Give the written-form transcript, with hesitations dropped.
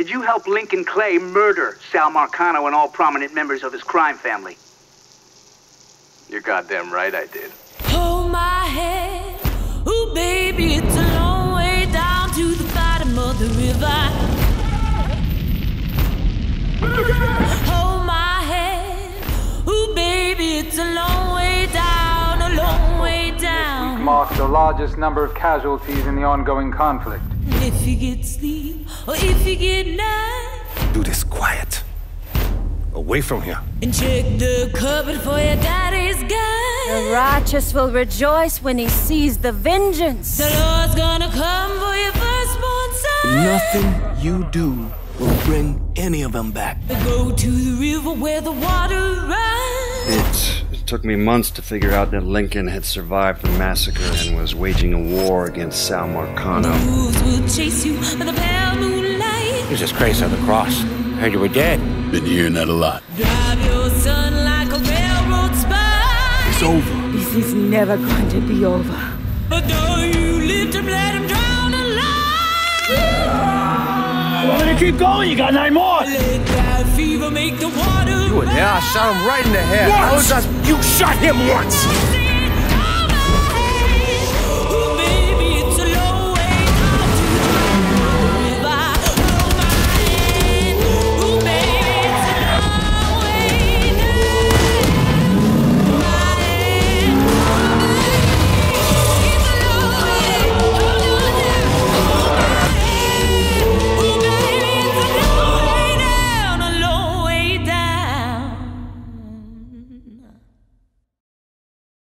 Did you help Lincoln Clay murder Sal Marcano and all prominent members of his crime family? You're goddamn right I did. Hold my head, ooh baby, it's a long way down to the bottom of the river. Hold my head, ooh baby, it's a long way down, a long way down. This week marked the largest number of casualties in the ongoing conflict. If you get sleep, or if you get night, do this quiet, away from here. And check the cupboard for your daddy's gun. The righteous will rejoice when he sees the vengeance. The Lord's gonna come for your firstborn son. Nothing you do will bring any of them back. Go to the river where the water runs. It took me months to figure out that Lincoln had survived the massacre and was waging a war against Sal Marcano. The wolves will chase you by the pale moonlight. Jesus Christ on the cross. I heard you were dead. Been hearing that a lot. Drive your son like a railroad spy. It's over. This is never going to be over. But though you lift him, let him drown alive. We're gonna keep going. You got 9 more. Let that fever make the water. You in there? I shot him right in the head. Once. You shot him once.